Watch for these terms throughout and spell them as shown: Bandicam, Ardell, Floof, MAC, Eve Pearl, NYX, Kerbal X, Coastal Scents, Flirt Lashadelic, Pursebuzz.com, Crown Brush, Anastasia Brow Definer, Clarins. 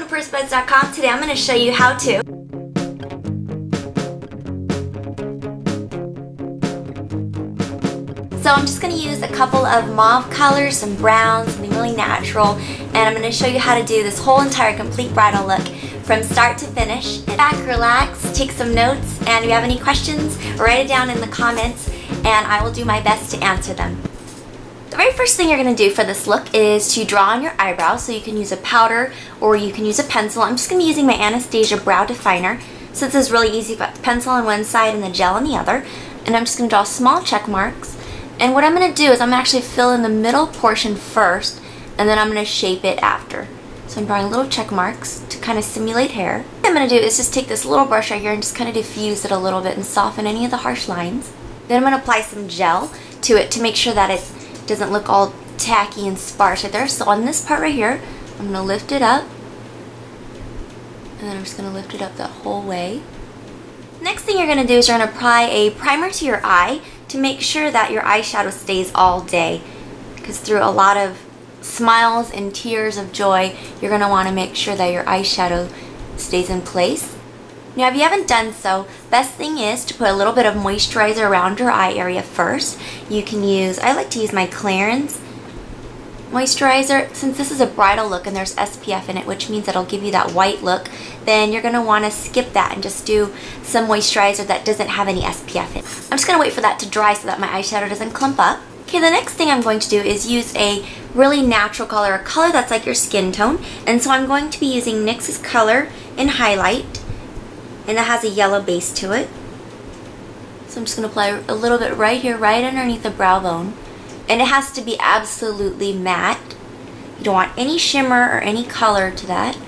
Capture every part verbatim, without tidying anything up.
Welcome to Pursebuzz dot com. Today I'm going to show you how to So I'm just going to use a couple of mauve colors, some browns, something really natural, and I'm going to show you how to do this whole entire complete bridal look from start to finish. Sit back, relax, take some notes, and if you have any questions, write it down in the comments and I will do my best to answer them. The very first thing you're going to do for this look is to draw on your eyebrows. So you can use a powder or you can use a pencil. I'm just going to be using my Anastasia Brow Definer. So this is really easy. I've got the pencil on one side and the gel on the other. And I'm just going to draw small check marks. And what I'm going to do is I'm going to actually fill in the middle portion first, and then I'm going to shape it after. So I'm drawing little check marks to kind of simulate hair. What I'm going to do is just take this little brush right here and just kind of diffuse it a little bit and soften any of the harsh lines. Then I'm going to apply some gel to it to make sure that it doesn't look all tacky and sparse right there. So on this part right here, I'm going to lift it up, and then I'm just going to lift it up that whole way. Next thing you're going to do is you're going to apply a primer to your eye to make sure that your eyeshadow stays all day, because through a lot of smiles and tears of joy, you're going to want to make sure that your eyeshadow stays in place. Now if you haven't done so, best thing is to put a little bit of moisturizer around your eye area first. You can use, I like to use my Clarins moisturizer. Since this is a bridal look and there's S P F in it, which means it'll give you that white look, then you're going to want to skip that and just do some moisturizer that doesn't have any S P F in it. I'm just going to wait for that to dry so that my eyeshadow doesn't clump up. Okay, the next thing I'm going to do is use a really natural color, a color that's like your skin tone. And so I'm going to be using NYX's color in highlight, and that has a yellow base to it. So I'm just going to apply a little bit right here, right underneath the brow bone. And it has to be absolutely matte. You don't want any shimmer or any color to that.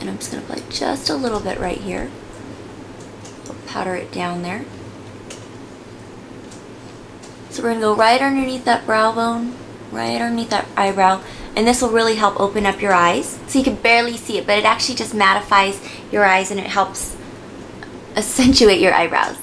And I'm just going to apply just a little bit right here. I'll powder it down there. So we're going to go right underneath that brow bone, right underneath that eyebrow. And this will really help open up your eyes. So you can barely see it, but it actually just mattifies your eyes and it helps accentuate your eyebrows.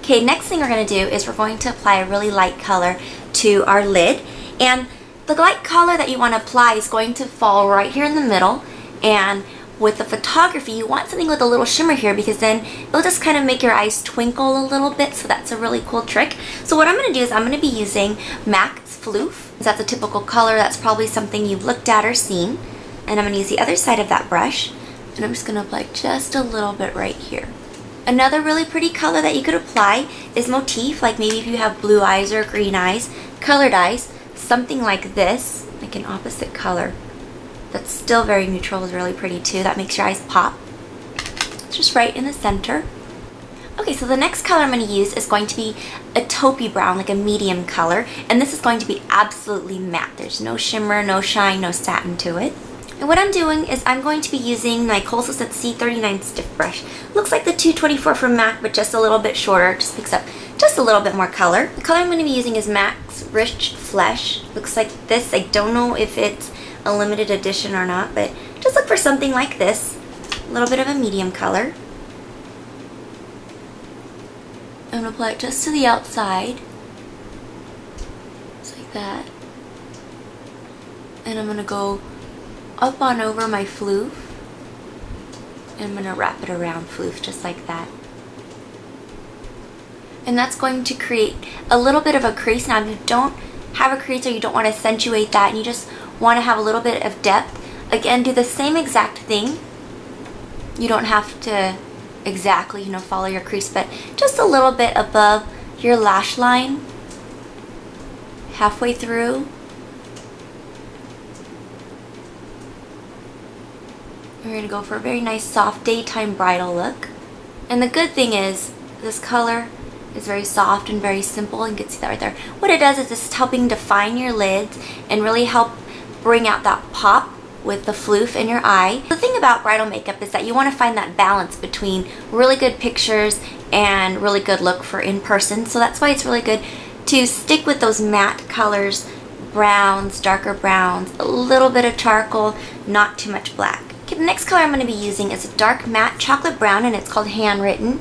Okay, next thing we're going to do is we're going to apply a really light color to our lid, and the light color that you want to apply is going to fall right here in the middle. And with the photography, you want something with a little shimmer here, because then it'll just kind of make your eyes twinkle a little bit, so that's a really cool trick. So what I'm going to do is I'm going to be using M A C's Floof. That's a typical color, that's probably something you've looked at or seen. And I'm going to use the other side of that brush, and I'm just going to apply just a little bit right here. Another really pretty color that you could apply is Motif, like maybe if you have blue eyes or green eyes, colored eyes, something like this, like an opposite color. That's still very neutral, is really pretty too. That makes your eyes pop. It's just right in the center. Okay, so the next color I'm going to use is going to be a taupey brown, like a medium color, and this is going to be absolutely matte. There's no shimmer, no shine, no satin to it. And what I'm doing is I'm going to be using my Coastal Scents C thirty-nine Stiff Brush. Looks like the two twenty-four from M A C, but just a little bit shorter. It just picks up just a little bit more color. The color I'm going to be using is M A C's Rich Flesh. Looks like this. I don't know if it's a limited edition or not, but just look for something like this. A little bit of a medium color. I'm going to apply it just to the outside. Just like that. And I'm going to go up on over my Floof, and I'm going to wrap it around Floof just like that. And that's going to create a little bit of a crease. Now if you don't have a crease or you don't want to accentuate that and you just want to have a little bit of depth, again, do the same exact thing. You don't have to exactly, you know, follow your crease, but just a little bit above your lash line, halfway through. We're going to go for a very nice soft daytime bridal look. And the good thing is this color is very soft and very simple, and you can see that right there. What it does is it's helping define your lids and really help bring out that pop with the Floof in your eye. The thing about bridal makeup is that you want to find that balance between really good pictures and really good look for in person. So that's why it's really good to stick with those matte colors, browns, darker browns, a little bit of charcoal, not too much black. Okay, the next color I'm going to be using is a dark matte chocolate brown, and it's called Handwritten,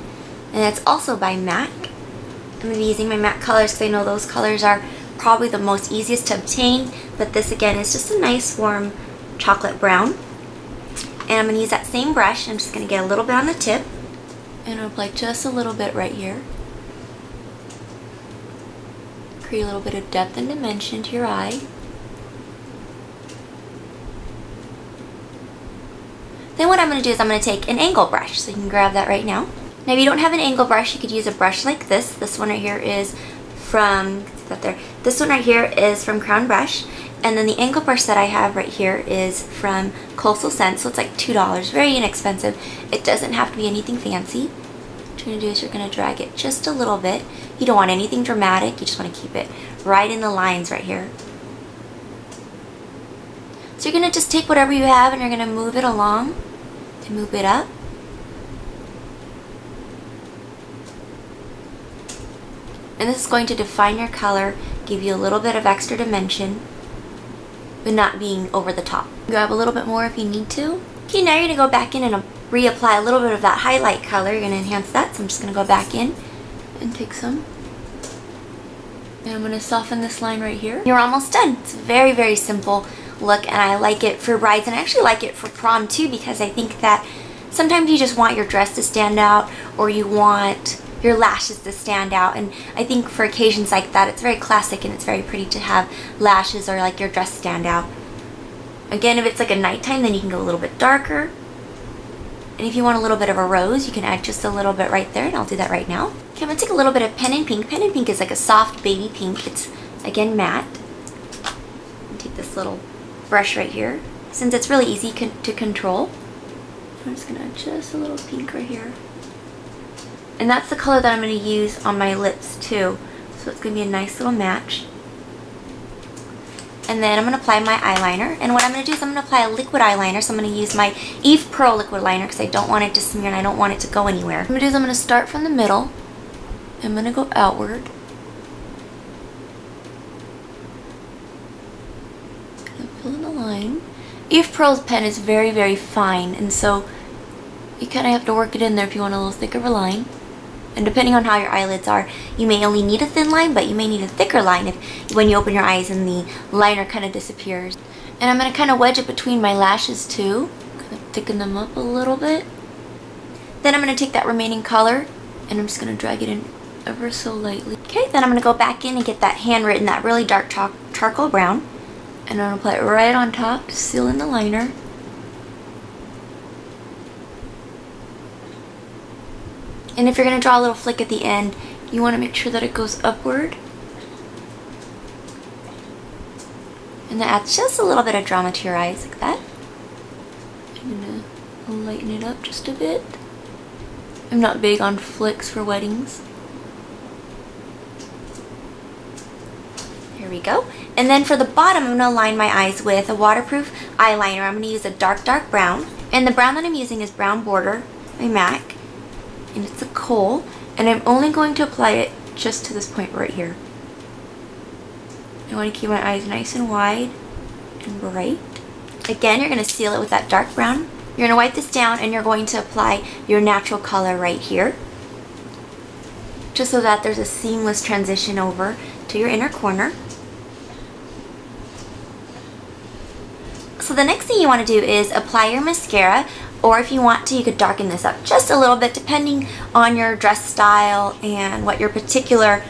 and it's also by M A C. I'm going to be using my M A C colors because I know those colors are probably the most easiest to obtain, but this again is just a nice warm chocolate brown. And I'm going to use that same brush. I'm just going to get a little bit on the tip and apply just a little bit right here. Create a little bit of depth and dimension to your eye. Then what I'm going to do is I'm going to take an angle brush, so you can grab that right now. Now if you don't have an angle brush, you could use a brush like this. This one right here is from, is that there? This one right here is from Crown Brush. And then the angle brush that I have right here is from Coastal Scents, so it's like two dollars, very inexpensive. It doesn't have to be anything fancy. What you're going to do is you're going to drag it just a little bit. You don't want anything dramatic, you just want to keep it right in the lines right here. So you're going to just take whatever you have and you're going to move it along and move it up. And this is going to define your color, give you a little bit of extra dimension, but not being over the top. Grab a little bit more if you need to. Okay, now you're going to go back in and reapply a little bit of that highlight color. You're going to enhance that, so I'm just going to go back in and take some. And I'm going to soften this line right here. You're almost done. It's very, very simple look, and I like it for brides, and I actually like it for prom too, because I think that sometimes you just want your dress to stand out, or you want your lashes to stand out, and I think for occasions like that it's very classic and it's very pretty to have lashes or like your dress stand out. Again, if it's like a nighttime, then you can go a little bit darker, and if you want a little bit of a rose, you can add just a little bit right there, and I'll do that right now. Okay, I'm going to take a little bit of Pen and Pink. Pen and Pink is like a soft baby pink. It's again matte. I'll take this little brush right here. Since it's really easy con to control, I'm just going to add just a little pink right here. And that's the color that I'm going to use on my lips too. So it's going to be a nice little match. And then I'm going to apply my eyeliner. And what I'm going to do is I'm going to apply a liquid eyeliner. So I'm going to use my Eve Pearl liquid liner because I don't want it to smear and I don't want it to go anywhere. What I'm going to do is I'm going to start from the middle. I'm going to go outward. In the line. Eve Pearl's pen is very, very fine, and so you kind of have to work it in there if you want a little thicker of a line. And depending on how your eyelids are, you may only need a thin line, but you may need a thicker line if when you open your eyes and the liner kind of disappears. And I'm going to kind of wedge it between my lashes too. Kind of thicken them up a little bit. Then I'm going to take that remaining color and I'm just going to drag it in ever so lightly. Okay, then I'm going to go back in and get that handwritten, that really dark char charcoal brown. And I'm going to apply it right on top to seal in the liner. And if you're going to draw a little flick at the end, you want to make sure that it goes upward. And that adds just a little bit of drama to your eyes, like that. I'm going to lighten it up just a bit. I'm not big on flicks for weddings. Here we go. And then for the bottom, I'm going to line my eyes with a waterproof eyeliner. I'm going to use a dark, dark brown. And the brown that I'm using is Brown Border by MAC. And it's a coal. And I'm only going to apply it just to this point right here. I want to keep my eyes nice and wide and bright. Again, you're going to seal it with that dark brown. You're going to wipe this down and you're going to apply your natural color right here. Just so that there's a seamless transition over to your inner corner. So the next thing you want to do is apply your mascara, or if you want to, you could darken this up just a little bit depending on your dress style and what your particular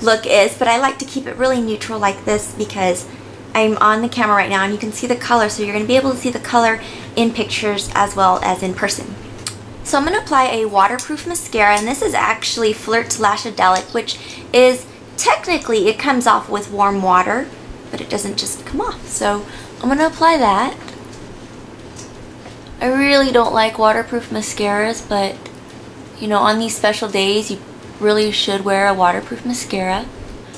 look is, but I like to keep it really neutral like this because I'm on the camera right now and you can see the color, so you're going to be able to see the color in pictures as well as in person. So I'm going to apply a waterproof mascara, and this is actually Flirt Lashadelic, which is technically it comes off with warm water, but it doesn't just come off. So I'm going to apply that. I really don't like waterproof mascaras, but you know, on these special days you really should wear a waterproof mascara.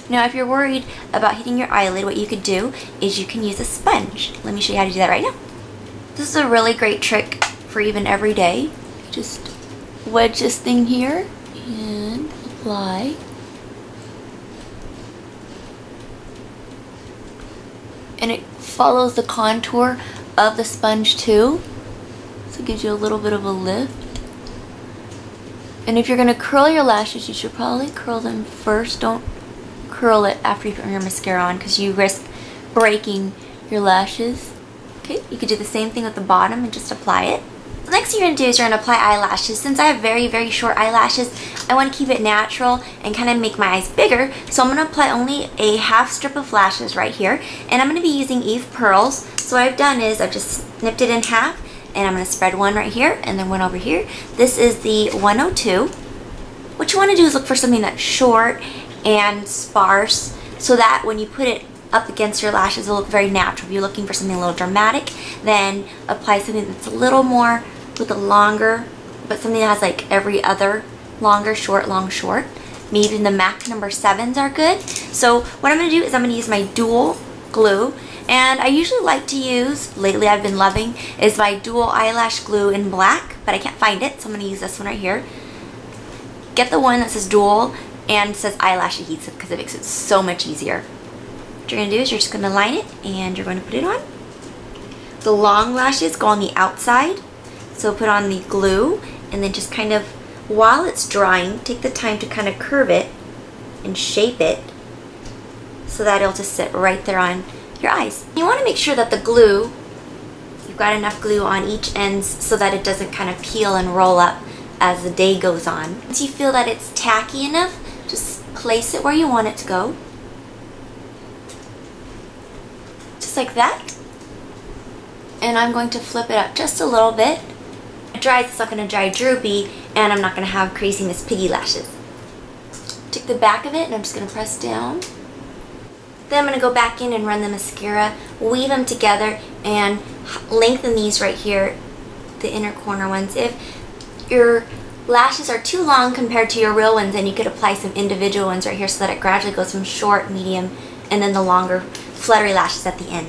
Now if you're worried about hitting your eyelid, what you could do is you can use a sponge. Let me show you how to do that right now. This is a really great trick for even every day. Just wedge this thing here and apply. And it follows the contour of the sponge too, so it gives you a little bit of a lift. And if you're going to curl your lashes, you should probably curl them first. Don't curl it after you put your mascara on because you risk breaking your lashes. Okay, you could do the same thing with the bottom and just apply it. Next thing you're going to do is you're going to apply eyelashes. Since I have very, very short eyelashes, I want to keep it natural and kind of make my eyes bigger. So I'm going to apply only a half strip of lashes right here. And I'm going to be using Eve Pearls. So what I've done is I've just snipped it in half. And I'm going to spread one right here and then one over here. This is the one oh two. What you want to do is look for something that's short and sparse so that when you put it up against your lashes, it'll look very natural. If you're looking for something a little dramatic, then apply something that's a little more with a longer, but something that has like every other longer, short, long, short. Maybe even the MAC number sevens are good. So what I'm going to do is I'm going to use my dual glue. And I usually like to use, lately I've been loving, is my dual eyelash glue in black, but I can't find it, so I'm going to use this one right here. Get the one that says dual and says eyelash adhesive because it makes it so much easier. What you're going to do is you're just going to line it and you're going to put it on. The long lashes go on the outside, so put on the glue and then just kind of, while it's drying, take the time to kind of curve it and shape it so that it'll just sit right there on your eyes. You want to make sure that the glue, you've got enough glue on each end so that it doesn't kind of peel and roll up as the day goes on. Once you feel that it's tacky enough, just place it where you want it to go. Just like that. And I'm going to flip it up just a little bit. When it dries, it's not going to dry droopy, and I'm not going to have craziness piggy lashes. Take the back of it and I'm just going to press down. Then I'm going to go back in and run the mascara, weave them together, and lengthen these right here, the inner corner ones. If your lashes are too long compared to your real ones, then you could apply some individual ones right here so that it gradually goes from short, medium, and then the longer fluttery lashes at the end.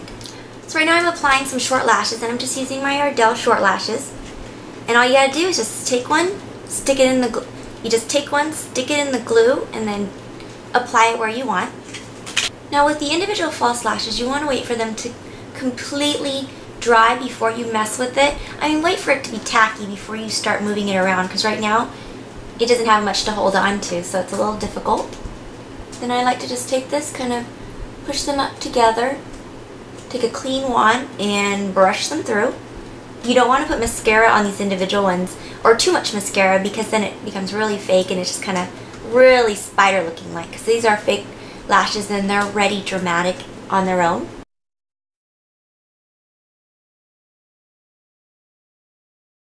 So right now I'm applying some short lashes, and I'm just using my Ardell short lashes. And all you gotta do is just take one, stick it in the you just take one, stick it in the glue, and then apply it where you want. Now with the individual false lashes, you want to wait for them to completely dry before you mess with it. I mean, wait for it to be tacky before you start moving it around, because right now it doesn't have much to hold on to, so it's a little difficult. Then I like to just take this, kind of push them up together, take a clean wand and brush them through. You don't want to put mascara on these individual ones, or too much mascara, because then it becomes really fake and it's just kind of really spider looking like, because these are fake lashes and they're already dramatic on their own.